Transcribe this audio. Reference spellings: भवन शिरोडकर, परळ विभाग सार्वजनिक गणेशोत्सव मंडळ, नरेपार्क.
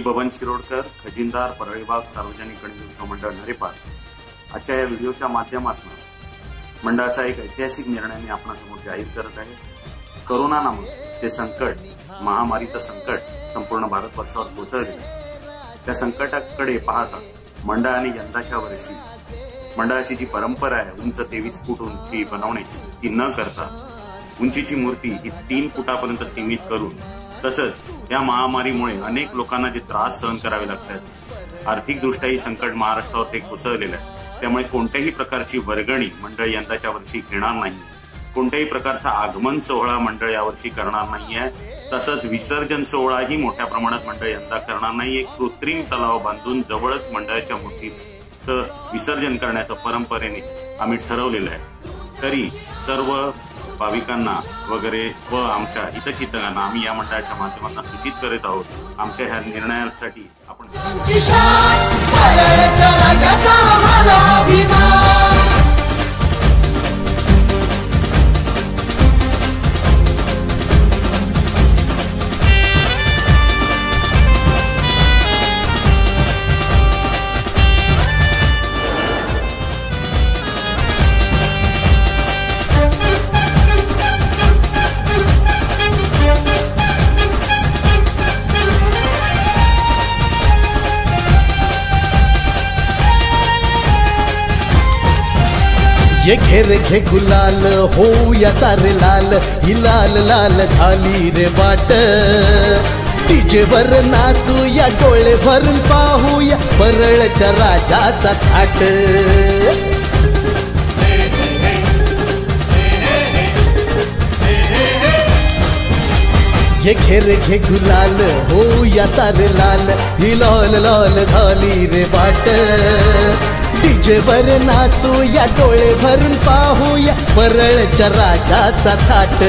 मी भवन शिरोडकर, खजिनदार, परळ विभाग सार्वजनिक गणेशोत्सव मंडळ नरेपार्क। आजच्या या व्हिडिओच्या माध्यमातून मंडळाचा एक ऐतिहासिक निर्णय मी आपणासमोर जाहीर करत आहे। कोरोना नामचे संकट, महामारीचे संकट संपूर्ण भारतवर्षावर कोसळले। त्या संकटाकडे पाहता मंडळाने यंदाच्या वर्षी मंडळाची जी परंपरा आहे उंच 23 फूट उंची बनवण्याची, ती न करता उंचीची मूर्ती ही 3 फुटापर्यंत सीमित करून, तसंच या महामारीमुळे अनेक लोकांना जे त्रास सहन करावे लागतात, आर्थिक दृष्ट्याही संकट महाराष्ट्रावर ते कोसळलेलं आहे। त्यामुळे कोणत्याही प्रकारची वर्गणी मंडळ यंदाच्या वर्षी घेणार नाही, कोणत्याही प्रकारचा आगमन सोहळा मंडळ यावर्षी करणार नाहीये, तसंच विसर्जन सोहळाही मोठ्या प्रमाणात मंडळ यंदा करणार नाही। एक कृत्रिम तलाव बांधून जवळच मंडळाच्या मूर्तीचं विसर्जन करण्याचं परंपरेने आम्ही ठरवलेलं आहे। तरी सर्व भाविकांना वगैरे व आमच्या हितचिंतकांना आम्ही या मंडळाच्या माध्यमातून सूचित करीत आहोत, आमच्या ह्या निर्णयासाठी आपण ये घेरे घे गुलाल हो या सारे लाल, ही लाल लाल झाली रे वाट। डीजेवर नाचू या, डोळे भरून पाहू या परळच्या राजाचा थाट। ये घेरे घे गुलाल हो या सारे लाल, ही लाल लाल झाली रे वाट। डीजेवर नाचू या, डोळे भरून पाहूया परळच्या राजाचा थाट।